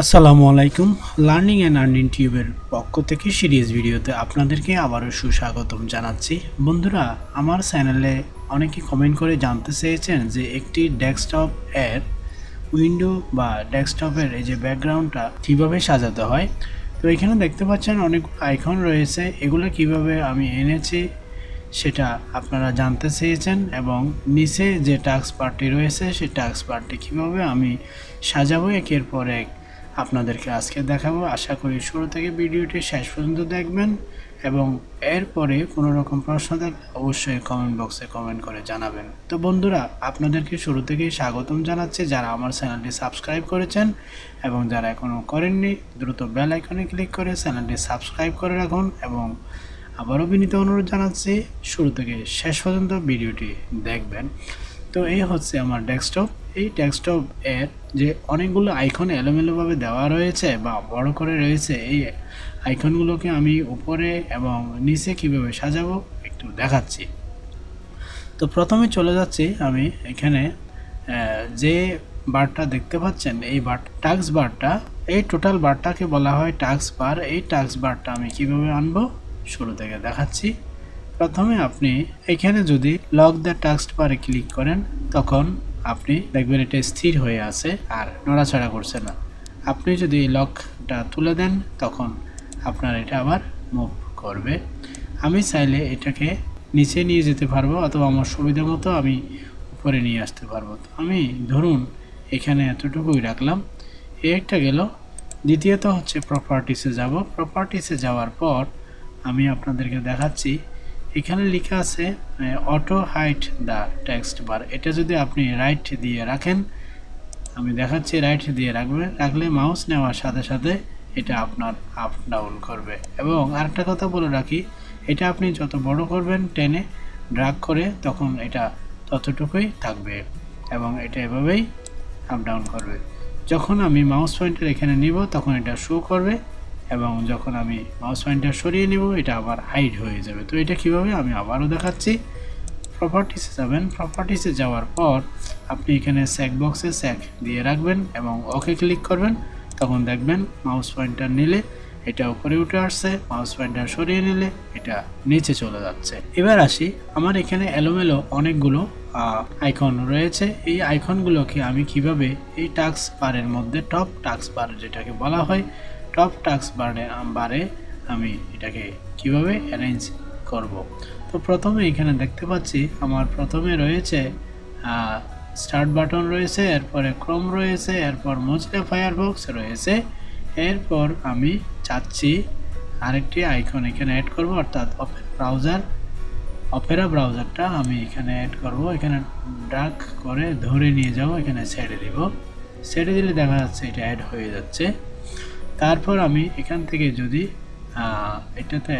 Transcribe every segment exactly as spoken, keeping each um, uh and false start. আসসালামু আলাইকুম learning and earning টিউবের পক্ষ থেকে সিরিজ ভিডিওতে আপনাদেরকে আবারও সুস্বাগতম জানাচ্ছি। বন্ধুরা, আমার চ্যানেলে অনেকে কমেন্ট করে জানতে চেয়েছেন যে একটি ডেস্কটপ এর উইন্ডো বা ডেস্কটপের এই যে ব্যাকগ্রাউন্ডটা কীভাবে সাজাতে হয়। তো এখানে দেখতে পাচ্ছেন অনেক আইকন রয়েছে, এগুলো কিভাবে আমি এনেছি সেটা আপনারা জানতে চেয়েছেন, এবং নিচে যে টাস্ক বারটি রয়েছে সেই টাস্ক বারটি কীভাবে আমি সাজাবো একের পর এক আপনাদেরকে আজকে দেখাবো। আশা করি শুরু থেকে ভিডিওটি শেষ পর্যন্ত দেখবেন এবং এরপরে কোনো রকম প্রশ্ন থাকলে অবশ্যই কমেন্ট বক্সে কমেন্ট করে জানাবেন। তো বন্ধুরা, আপনাদেরকে শুরু থেকেই স্বাগতম জানাচ্ছি। যারা আমার চ্যানেলটি সাবস্ক্রাইব করেছেন এবং যারা এখনও করেননি, দ্রুত বেল আইকনে ক্লিক করে চ্যানেলটি সাবস্ক্রাইব করে রাখুন, এবং আবারও বিনীত অনুরোধ জানাচ্ছি শুরু থেকে শেষ পর্যন্ত ভিডিওটি দেখবেন। তো এই হচ্ছে আমার ডেস্কটপ। এই ডেস্কটপ এর যে অনেকগুলো আইকন এলোমেলোভাবে দেওয়া রয়েছে বা বড় করে রয়েছে, এই আইকনগুলোকে আমি উপরে এবং নিচে কীভাবে সাজাবো একটু দেখাচ্ছি। তো প্রথমে চলে যাচ্ছি আমি এখানে যে বারটা দেখতে পাচ্ছেন, এই বার টাস্ক বারটা, এই টোটাল বারটাকে বলা হয় টাস্ক বার। এই টাস্ক বারটা আমি কীভাবে আনবো শুরু থেকে দেখাচ্ছি। প্রথমে আপনি এখানে যদি লক দ্য টাস্ক বারে ক্লিক করেন তখন আপনি দেখবেন এটা স্থির হয়ে আছে আর নড়াচড়া করছে না। আপনি যদি লকটা তুলে দেন তখন আপনার এটা আবার মুভ করবে। আমি চাইলে এটাকে নিচে নিয়ে যেতে পারবো অথবা আমার সুবিধা মতো আমি উপরে নিয়ে আসতে পারবো। তো আমি ধরুন এখানে এতটুকুই রাখলাম, এ একটা গেল। দ্বিতীয়ত হচ্ছে প্রপার্টিসে যাব। প্রপার্টিসে যাওয়ার পর আমি আপনাদেরকে দেখাচ্ছি এখানে লেখা আছে auto hide the text bar. এটা যদি আপনি রাইট দিয়ে রাখেন, আমি দেখাচ্ছি রাইট দিয়ে রাখবেন, রাখলে মাউস নেওয়ার সাথে সাথে এটা আপনার আপ ডাউন করবে। এবং আরেকটা কথা বলে রাখি, এটা আপনি যত বড় করবেন টেনে ড্রাগ করে তখন এটা ততটুকুই থাকবে এবং এটা এভাবেই আপ ডাউন করবে। যখন আমি মাউস পয়েন্টার এখানে নিব তখন এটা শো করবে, এবং যখন আমি মাউস পয়েন্টটা সরিয়ে নেব এটা আবার হাইড হয়ে যাবে। তো এটা কিভাবে আমি আবারও দেখাচ্ছি। প্রপার্টিসে যাবেন, প্রপার্টিসে যাওয়ার পর আপনি এখানে স্যাক বক্সে স্যাক দিয়ে রাখবেন এবং ওকে ক্লিক করবেন, তখন দেখবেন মাউস পয়েন্টটা নিলে এটা উপরে উঠে আসছে, মাউস পয়েন্টটা সরিয়ে নিলে এটা নিচে চলে যাচ্ছে। এবার আসি, আমার এখানে এলোমেলো অনেকগুলো আইকন রয়েছে, এই আইকনগুলোকে আমি কিভাবে এই টাস্ক বারের মধ্যে টপ টাস্ক বার যেটাকে বলা হয় টপ টাস্ক বারে বারে আমি এটাকে কিভাবে অ্যারেঞ্জ করব। তো প্রথমে এখানে দেখতে পাচ্ছি আমার প্রথমে রয়েছে স্টার্ট বাটন রয়েছে, এরপরে ক্রোম রয়েছে, এরপর মোজিলা ফায়ারবক্স রয়েছে। এরপর আমি চাচ্ছি আরেকটি আইকন এখানে অ্যাড করব, অর্থাৎ ওপেন ব্রাউজার, অপেরা ব্রাউজারটা আমি এখানে অ্যাড করব। এখানে ড্রাগ করে ধরে নিয়ে যাব, এখানে ছেড়ে দিব, ছেড়ে দিলে দেখা যাচ্ছে এটা অ্যাড হয়ে যাচ্ছে। তারপর আমি এখান থেকে যদি এটাতে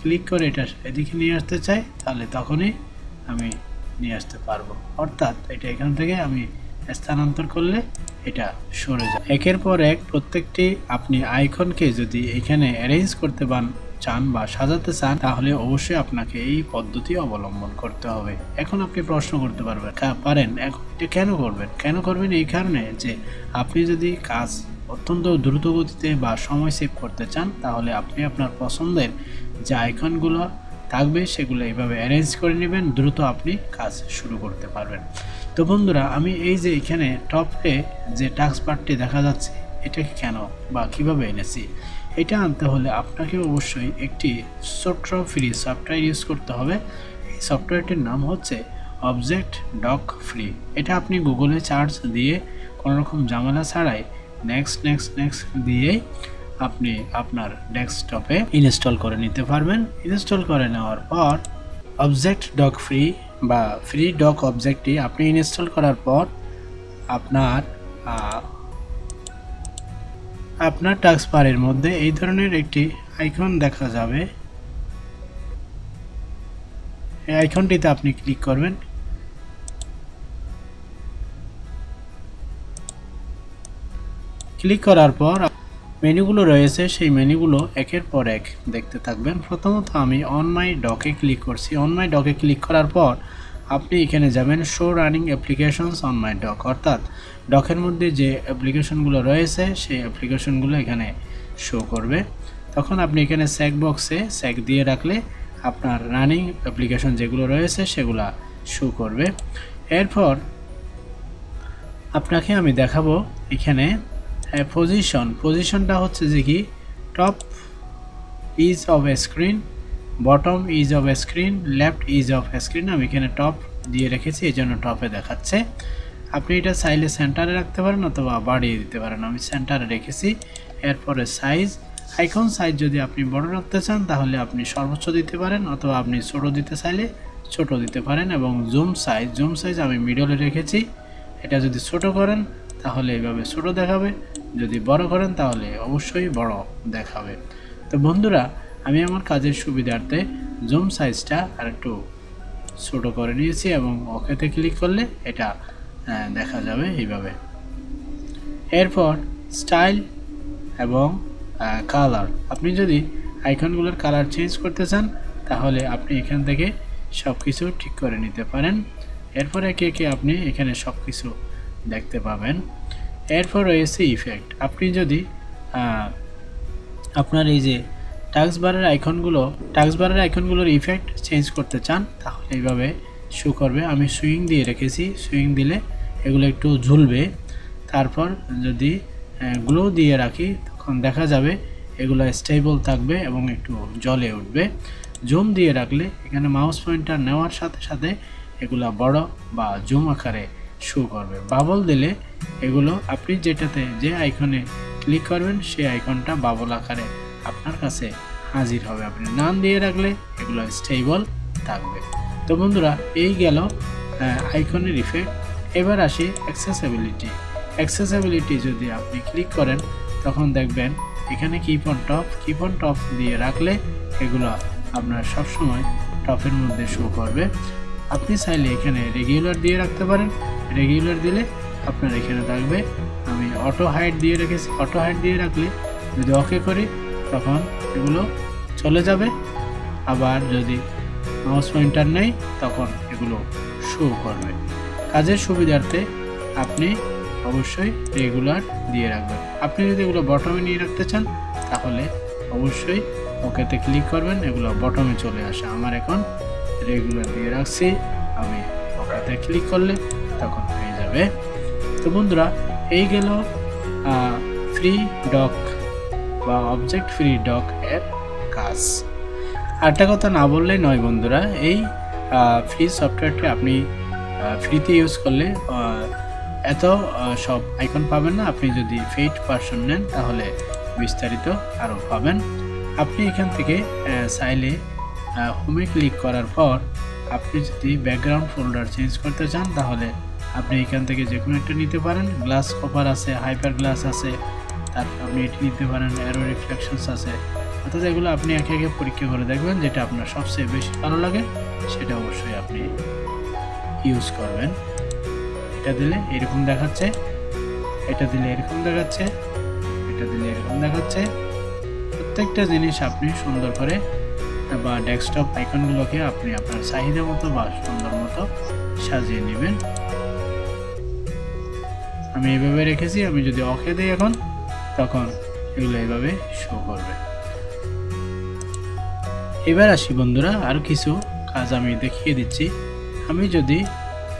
ক্লিক করে এটা এদিকে নিয়ে আসতে চাই তাহলে তখনই আমি নিয়ে আসতে পারবো, অর্থাৎ এটা এখান থেকে আমি স্থানান্তর করলে এটা সরে যায়। একের পর এক প্রত্যেকটি আপনি আইকনকে যদি এখানে অ্যারেঞ্জ করতে চান বা সাজাতে চান তাহলে অবশ্যই আপনাকে এই পদ্ধতি অবলম্বন করতে হবে। এখন আপনি প্রশ্ন করতে পারবেন পারেন এখন এটা কেন করবেন কেন করবেন এই কারণে যে আপনি যদি কাজ অত্যন্ত দ্রুত গতিতে বা সময় সেভ করতে চান তাহলে আপনি আপনার পছন্দের যে আইকনগুলো থাকবে সেগুলো এইভাবে অ্যারেঞ্জ করে নেবেন, দ্রুত আপনি কাজ শুরু করতে পারবেন। তো বন্ধুরা, আমি এই যে এখানে টপে যে টাস্ক বারটি দেখা যাচ্ছে এটাকে কেন বা কীভাবে এনেছি, এটা আনতে হলে আপনাকে অবশ্যই একটি সফটওয়্যার ফ্রি সফটওয়্যার ইউজ করতে হবে। এই সফটওয়্যারটির নাম হচ্ছে অবজেক্ট ডক ফ্রি। এটা আপনি গুগলে সার্চ দিয়ে কোনোরকম ঝামেলা ছাড়াই নেক্সট নেক্সট নেক্সট দিয়ে আপনি আপনার ডেস্কটপে ইনস্টল করে নিতে পারবেন। ইনস্টল করে নেওয়ার পর অবজেক্ট ডক ফ্রি বা ফ্রি ডক অবজেক্টটি আপনি ইনস্টল করার পর আপনার আপনার টাস্ক বারের মধ্যে এই ধরনের একটি আইকন দেখা যাবে। এই আইকনটিতে আপনি ক্লিক করবেন, ক্লিক করার পর মেনুগুলো রয়েছে সেই মেনুগুলো একের পর এক দেখতে থাকবেন। প্রথমত আমি অন মাই ডকে ক্লিক করছি, অন মাই ডকে ক্লিক করার পর আপনি এখানে যাবেন show running applications on my dock, অর্থাৎ ডকের মধ্যে যে অ্যাপ্লিকেশনগুলো রয়েছে সেই অ্যাপ্লিকেশনগুলো এখানে শো করবে। তখন আপনি এখানে স্যাক বক্সে স্যাক দিয়ে রাখলে আপনার রানিং অ্যাপ্লিকেশন যেগুলো রয়েছে সেগুলো শো করবে। এরপর আপনাকে আমি দেখাবো এখানে পজিশন, পজিশনটা হচ্ছে যে কি top edge of screen, bottom edge of screen, left edge of screen. আমি এখানে টপ দিয়ে রেখেছি এই জন্য টপে দেখাচ্ছে। আপনি এটা চাইলে সেন্টারে রাখতে পারেন অথবা বাড়িয়ে দিতে পারেন, আমি সেন্টারে রেখেছি। এরপরে সাইজ, আইকন সাইজ যদি আপনি বড় রাখতে চান তাহলে আপনি সর্বোচ্চ দিতে পারেন অথবা আপনি ছোটো দিতে চাইলে ছোটো দিতে পারেন। এবং জুম সাইজ, জুম সাইজ আমি মিডলে রেখেছি, এটা যদি ছোট করেন তাহলে এইভাবে ছোট দেখাবে, যদি বড় করেন তাহলে অবশ্যই বড় দেখাবে। তো বন্ধুরা আমি আমার কাজের সুবিধার্থে জুম সাইজটা আর একটু ছোট করে নিয়েছি এবং ওকেতে ক্লিক করলে এটা দেখা যাবে এইভাবে। এরপর স্টাইল এবং কালার, আপনি যদি আইকনগুলোর কালার চেঞ্জ করতে চান তাহলে আপনি এখান থেকে সব কিছু ঠিক করে নিতে পারেন। এরপর একে একে আপনি এখানে সব কিছু দেখতে পাবেন। এরপর রয়েছে ইফেক্ট, আপনি যদি আপনার এই যে টাস্কবারের আইকনগুলো, টাস্কবারের আইকনগুলোর ইফেক্ট চেঞ্জ করতে চান তাহলে এইভাবে শো করবে। আমি সুইং দিয়ে রেখেছি, সুইং দিলে এগুলো একটু ঝুলবে। তারপর যদি গ্লো দিয়ে রাখি তখন দেখা যাবে এগুলো স্টেবল থাকবে এবং একটু জ্বলে উঠবে। জুম দিয়ে রাখলে এখানে মাউস পয়েন্টার নেওয়ার সাথে সাথে এগুলো বড় বা জুম আকারে শো করবে। বাবল দিলে এগুলো আপনি যেটাতে যে আইকনে ক্লিক করবেন সেই আইকনটা বাবল আকারে আপনার কাছে হাজির হবে। আপনি নাম দিয়ে রাখলে এগুলো স্টেবল থাকবে। তো বন্ধুরা এই গেল আইকনের ইফেক্ট। এবার আসি অ্যাক্সেসিবিলিটি। অ্যাক্সেসিবিলিটি যদি আপনি ক্লিক করেন তখন দেখবেন এখানে কিপন টপ, কিপন টপ দিয়ে রাখলে এগুলো আপনার সবসময় টপের মধ্যে শো করবে। আপনি চাইলে এখানে রেগুলার দিয়ে রাখতে পারেন, রেগুলার দিলে আপনার এখানে থাকবে। আমি অটো হাইট দিয়ে রেখেছি, অটো হাইট দিয়ে রাখলে যদি ওকে করি তখন এগুলো চলে যাবে। আবার যদি মাউস পয়েন্টার নেই তখন এগুলো শো করবে। কাজের সুবিধার্থে আপনি অবশ্যই রেগুলার দিয়ে রাখবেন। আপনি যদি এগুলো বটমে নিয়ে রাখতে চান তাহলে অবশ্যই ওকেতে ক্লিক করবেন, এগুলো বটমে চলে আসে। আমার এখন রেগুলার দিয়ে রাখছি, আমি ওকেতে ক্লিক করলে তখন হয়ে যাবে। তো বন্ধুরা এই গেল ফ্রি ডক বা অবজেক্ট ফ্রি ডক এর কাজ। আরেকটা কথা না বললে নয় বন্ধুরা, এই ফ্রি সফটওয়্যারটি আপনি ফ্রিতে ইউজ করলে এত সব আইকন পাবেন না, আপনি যদি পেইড ভার্সন নেন তাহলে বিস্তারিত আরও পাবেন। আপনি এখান থেকে চাইলে হোমে ক্লিক করার পর আপনি যদি ব্যাকগ্রাউন্ড ফোল্ডার চেঞ্জ করতে চান তাহলে আপনি এখান থেকে যে কোনো একটা নিতে পারেন। গ্লাস কভার আছে, হাইপার গ্লাস আছে, তারপর আপনি এটি নিতে পারেন, অ্যারো রিফ্লেকশনস আছে। অর্থাৎ এগুলো আপনি একে একে পরীক্ষা করে দেখবেন, যেটা আপনার সবচেয়ে বেশি ভালো লাগে সেটা অবশ্যই আপনি ইউজ করবেন। এটা দিলে এরকম দেখাচ্ছে, এটা দিলে এরকম দেখাচ্ছে, এটা দিলে এরকম দেখাচ্ছে। প্রত্যেকটা জিনিস আপনি সুন্দর করে বা ডেস্কটপ আইকনগুলোকে আপনি আপনার চাহিদা মতো বা সুন্দর মতো সাজিয়ে নেবেন। আমি এইভাবে রেখেছি, আমি যদি ওকে দিই এখন তখন এগুলো এইভাবে শো করবে। এবার আসি বন্ধুরা আর কিছু কাজ আমি দেখিয়ে দিচ্ছি। আমি যদি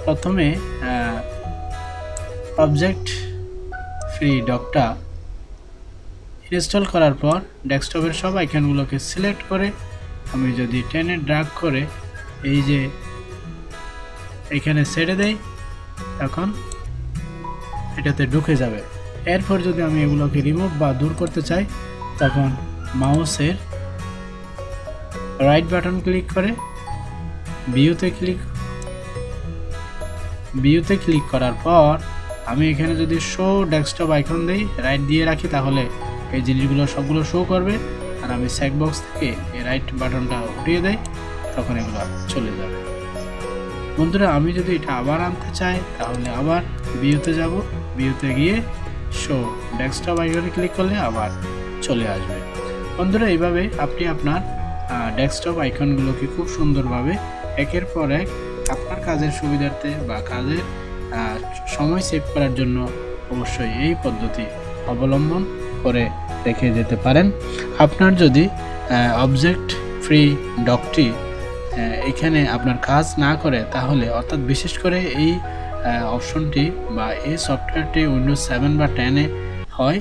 প্রথমে অবজেক্ট ফ্রি ডকটা ইনস্টল করার পর ডেস্কটপের সব আইকনগুলোকে সিলেক্ট করে আমি যদি টেনে ড্র্যাগ করে এই যে এখানে ছেড়ে দেই তখন এটাতে ঢুকে যাবে। এরপর যদি আমি এগুলোকে রিমুভ বা দূর করতে চাই তখন মাউসের রাইট বাটন ক্লিক করে ভিউতে ক্লিক, ভিউতে ক্লিক করার পর আমি এখানে যদি শো ডেস্কটপ আইকন দিই, রাইট দিয়ে রাখি তাহলে এই জিনিসগুলো সবগুলো শো করবে। আর আমি স্যাক বক্স থেকে এই রাইট বাটনটা উঠিয়ে দেই তখন এগুলো চলে যাবে। বন্ধুরা আমি যদি এটা আবার আনতে চাই তাহলে আবার ভিউতে যাব, ভিউতে গিয়ে শো ডেস্কটপ আইকনে ক্লিক করলে আবার চলে আসবে। বন্ধুরা এইভাবে আপনি আপনার ডেস্কটপ আইকনগুলোকে খুব সুন্দরভাবে একের পর এক আপনার কাজের সুবিধার্থে বা কাজের সময় সেভ করার জন্য অবশ্যই এই পদ্ধতি অবলম্বন করে রেখে যেতে পারেন। আপনার যদি অবজেক্ট ফ্রি ডকটি এখানে আপনার কাজ না করে তাহলে অর্থাৎ বিশেষ করে এই অপশনটি বা এই সফটওয়্যারটি উইন্ডোজ সেভেন বা টেনে হয়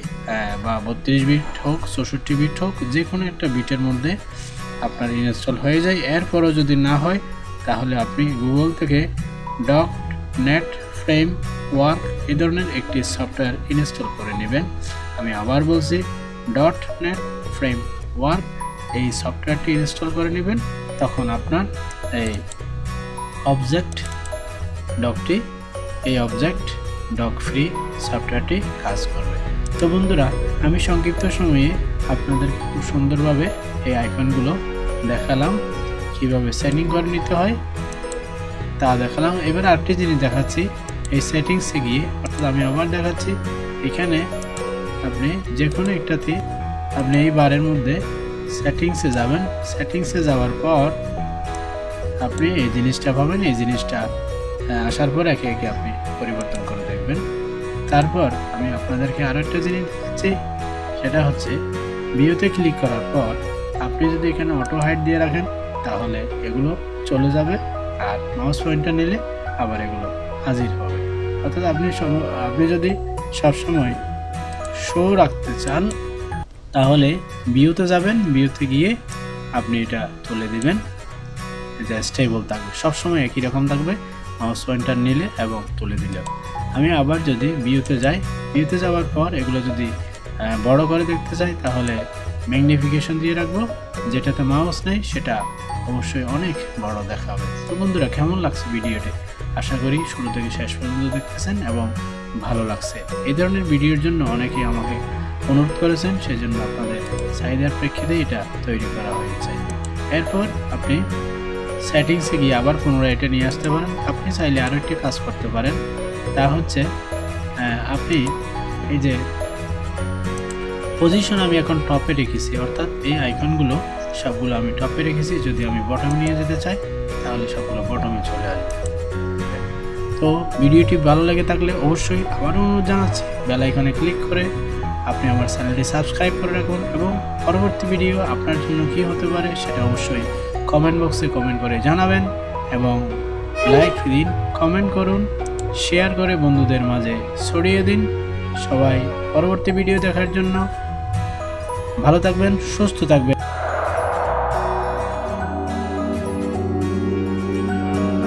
বা বত্রিশ বিট হোক চৌষট্টি বিট হোক যে কোনো একটা বিটের মধ্যে আপনার ইনস্টল হয়ে যায়। এরপরও যদি না হয় তাহলে আপনি গুগল থেকে ডক নেট ফ্রেম ওয়ার্ক এই ধরনের একটি সফটওয়্যার ইনস্টল করে নেবেন। আমি আবার বলছি ডট নেট ফ্রেম ওয়ার্ক এই সফটওয়্যারটি ইনস্টল করে নেবেন, তখন আপনার এই অবজেক্ট ডকটি এই অবজেক্ট ডক ফ্রি সফটওয়্যারটি কাজ করবে। তো বন্ধুরা, আমি সংক্ষিপ্ত সময়ে আপনাদেরকে খুব সুন্দরভাবে এই আইকনগুলো দেখালাম, কীভাবে সেটিং করে নিতে হয় তা দেখালাম। এবার আরেকটি জিনিস দেখাচ্ছি, এই সেটিংসে গিয়ে অর্থাৎ আমি আবার দেখাচ্ছি এখানে আপনি যে কোনো একটাতে আপনি এই বারের মধ্যে সেটিংসে যাবেন। সেটিংসে যাওয়ার পর আপনি এই জিনিসটা পাবেন, এই জিনিসটা আসার পর একে একে আপনি পরিবর্তন করে দেখবেন। তারপর আমি আপনাদেরকে আরও একটা জিনিস দেখাচ্ছি, সেটা হচ্ছে ভিউতে ক্লিক করার পর আপনি যদি এখানে অটো হাইড দিয়ে রাখেন তাহলে এগুলো চলে যাবে, আর মাউস পয়েন্টটা নিলে আবার এগুলো হাজির হবে। অর্থাৎ আপনি আপনি যদি সবসময় শো রাখতে চান তাহলে ভিউতে যাবেন, ভিউতে গিয়ে আপনি এটা তুলে দেবেন, এটা স্টেবল থাকবে, সবসময় একই রকম থাকবে, মাউস পয়েন্টার নিলে এবং তুলে দিলে। আমি আবার যদি ভিউতে যাই, ভিউতে যাওয়ার পর এগুলো যদি বড় করে দেখতে চাই তাহলে ম্যাগনিফিকেশন দিয়ে রাখবো, যেটাতে মাউস নেই সেটা অবশ্যই অনেক বড় দেখাবে। তো বন্ধুরা, কেমন লাগছে ভিডিওটি? আশা করি শুরু থেকে শেষ পর্যন্ত দেখতেছেন এবং ভালো লাগছে। এই ধরনের ভিডিওর জন্য অনেকেই আমাকে অনুরোধ করেছেন, সেই জন্য আপনাদের চাহিদার প্রেক্ষিতে এটা তৈরি করা হয়েছে। এরপর আপনি সেটিংসে গিয়ে আবার পুনরায় এটা নিয়ে আসতে পারেন। আপনি চাইলে আরও একটি কাজ করতে পারেন, তা হচ্ছে আপনি এই যে পজিশন আমি এখন টপে রেখেছি, অর্থাৎ এই আইকনগুলো সবগুলো আমি টপে রেখেছি, যদি আমি বটম নিয়ে যেতে চাই তাহলে সবগুলো বটমে চলে আসবে। তো ভিডিওটি ভালো লেগে থাকলে অবশ্যই আবারও অনুরোধ জানাচ্ছি, বেল আইকনে ক্লিক করে আপনি আমার চ্যানেলটি সাবস্ক্রাইব করে রাখুন এবং পরবর্তী ভিডিও আপনার জন্য কী হতে পারে সেটা অবশ্যই কমেন্ট বক্সে কমেন্ট করে জানাবেন এবং লাইক দিন, কমেন্ট করুন, শেয়ার করে বন্ধুদের মাঝে ছড়িয়ে দিন। সবাই পরবর্তী ভিডিও দেখার জন্য ভালো থাকবেন, সুস্থ থাকবেন।